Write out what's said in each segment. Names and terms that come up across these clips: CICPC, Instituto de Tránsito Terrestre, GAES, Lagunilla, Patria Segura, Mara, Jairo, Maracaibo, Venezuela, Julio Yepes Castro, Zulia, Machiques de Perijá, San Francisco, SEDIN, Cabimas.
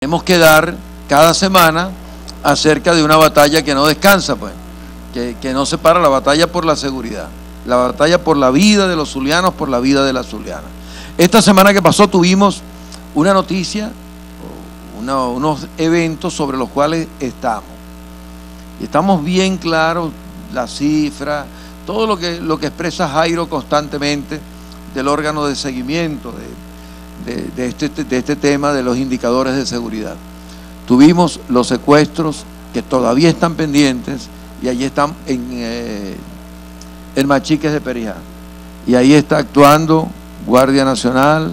tenemos que dar cada semana acerca de una batalla que no descansa, pues, que no se para, la batalla por la seguridad, la batalla por la vida de los zulianos, por la vida de las zulianas. Esta semana que pasó tuvimos una noticia, unos eventos sobre los cuales estamos bien claros, las cifras, todo lo que expresa Jairo constantemente del órgano de seguimiento de este tema de los indicadores de seguridad. Tuvimos los secuestros que todavía están pendientes y allí están en Machiques de Perijá. Y ahí está actuando Guardia Nacional,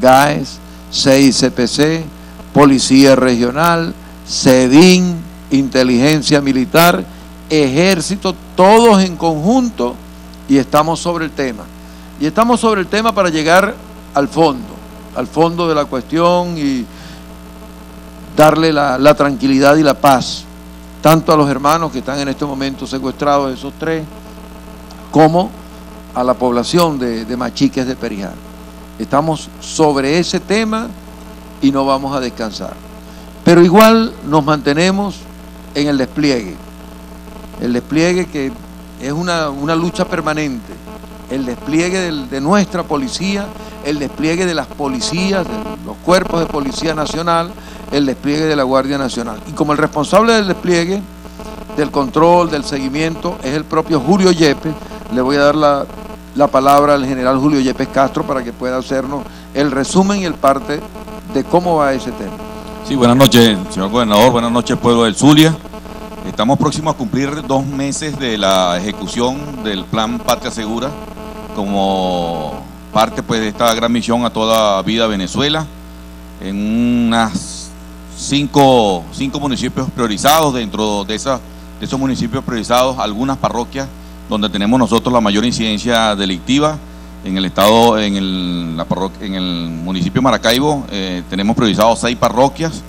GAES, CICPC, Policía Regional, SEDIN, Inteligencia Militar, Ejército, todos en conjunto, y estamos sobre el tema. Y estamos sobre el tema para llegar al fondo de la cuestión y darle la tranquilidad y la paz, tanto a los hermanos que están en este momento secuestrados, esos tres, como a la población de Machiques de Perijá. Estamos sobre ese tema y no vamos a descansar. Pero igual nos mantenemos en el despliegue que es una lucha permanente, el despliegue de nuestra policía, el despliegue de las policías, de los cuerpos de Policía Nacional, el despliegue de la Guardia Nacional. Y como el responsable del despliegue, del control, del seguimiento, es el propio Julio Yepes, le voy a dar la palabra al general Julio Yepes Castro para que pueda hacernos el resumen y el parte de cómo va ese tema. Sí, buenas noches, señor gobernador, buenas noches, pueblo del Zulia. Estamos próximos a cumplir 2 meses de la ejecución del plan Patria Segura como parte, pues, de esta gran misión a toda vida Venezuela, en unas cinco municipios priorizados. Dentro de esos municipios priorizados, algunas parroquias donde tenemos nosotros la mayor incidencia delictiva. En el estado, en el municipio Maracaibo tenemos priorizados 6 parroquias,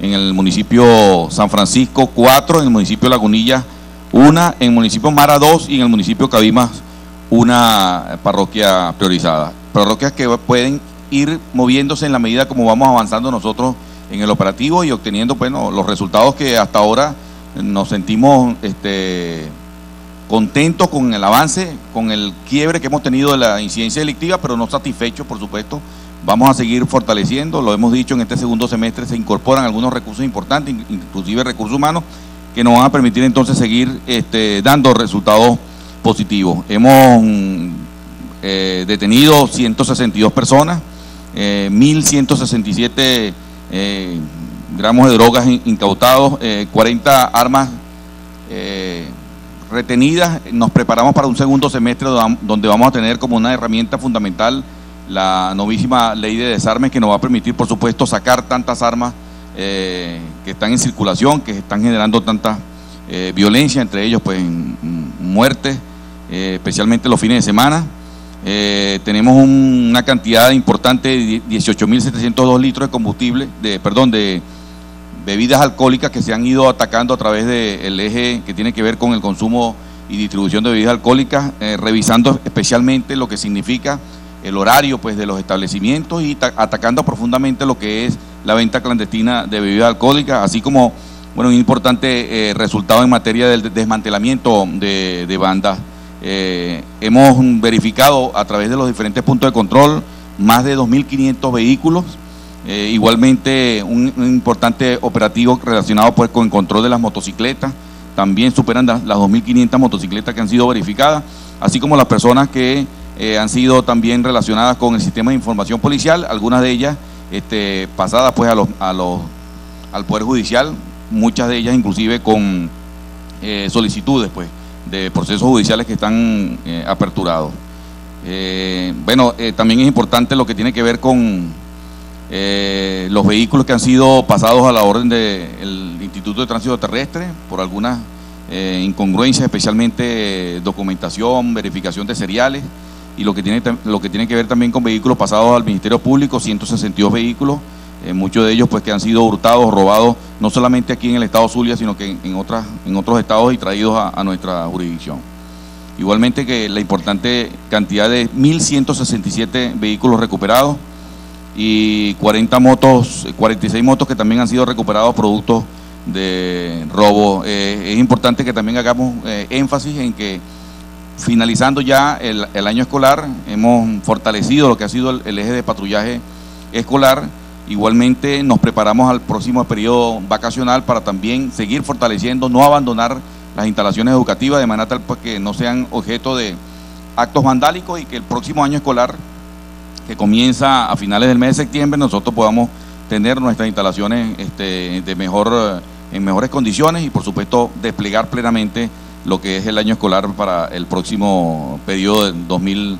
en el municipio San Francisco 4, en el municipio Lagunilla 1, en el municipio Mara 2 y en el municipio Cabimas 1 parroquia priorizada. Parroquias que pueden ir moviéndose en la medida como vamos avanzando nosotros en el operativo y obteniendo, bueno, los resultados que hasta ahora nos sentimos contentos con el avance, con el quiebre que hemos tenido de la incidencia delictiva, pero no satisfechos, por supuesto. Vamos a seguir fortaleciendo, lo hemos dicho, en este segundo semestre se incorporan algunos recursos importantes, inclusive recursos humanos, que nos van a permitir entonces seguir dando resultados positivos. Hemos detenido 162 personas, 1.167 gramos de drogas incautados, 40 armas retenidas. Nos preparamos para un segundo semestre donde vamos a tener como una herramienta fundamental la novísima ley de desarme, que nos va a permitir, por supuesto, sacar tantas armas que están en circulación, que están generando tanta violencia, entre ellos, pues, muertes, especialmente los fines de semana. Tenemos una cantidad importante de 18.702 litros de combustible, de bebidas alcohólicas que se han ido atacando a través del eje que tiene que ver con el consumo y distribución de bebidas alcohólicas, revisando especialmente lo que significa el horario, pues, de los establecimientos y atacando profundamente lo que es la venta clandestina de bebidas alcohólicas, así como, bueno, un importante resultado en materia del desmantelamiento de bandas. Hemos verificado a través de los diferentes puntos de control más de 2.500 vehículos, igualmente un importante operativo relacionado, pues, con el control de las motocicletas. También superan las 2.500 motocicletas que han sido verificadas, así como las personas que han sido también relacionadas con el sistema de información policial, algunas de ellas pasadas, pues, al Poder Judicial, muchas de ellas inclusive con solicitudes, pues, de procesos judiciales que están aperturados. También es importante lo que tiene que ver con los vehículos que han sido pasados a la orden del Instituto de Tránsito Terrestre por algunas incongruencias, especialmente documentación, verificación de seriales, y lo que tiene que ver también con vehículos pasados al Ministerio Público, 162 vehículos, muchos de ellos, pues, que han sido hurtados, robados, no solamente aquí en el estado Zulia, sino que en otros estados y traídos a nuestra jurisdicción. Igualmente que la importante cantidad de 1.167 vehículos recuperados y 46 motos que también han sido recuperados producto de robo. Es importante que también hagamos énfasis en que finalizando ya el año escolar, hemos fortalecido lo que ha sido el eje de patrullaje escolar. Igualmente nos preparamos al próximo periodo vacacional para también seguir fortaleciendo, no abandonar las instalaciones educativas de manera tal que no sean objeto de actos vandálicos, y que el próximo año escolar, que comienza a finales del mes de septiembre, nosotros podamos tener nuestras instalaciones en mejores condiciones y por supuesto desplegar plenamente lo que es el año escolar para el próximo periodo del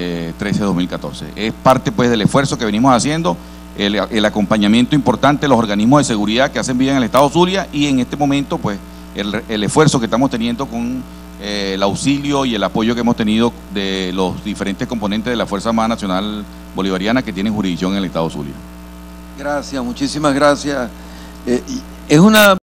2013-2014. Es parte pues del esfuerzo que venimos haciendo, el acompañamiento importante de los organismos de seguridad que hacen vida en el estado Zulia, y en este momento pues el esfuerzo que estamos teniendo con el auxilio y el apoyo que hemos tenido de los diferentes componentes de la Fuerza Armada Nacional Bolivariana que tienen jurisdicción en el estado Zulia. Gracias, muchísimas gracias. Es una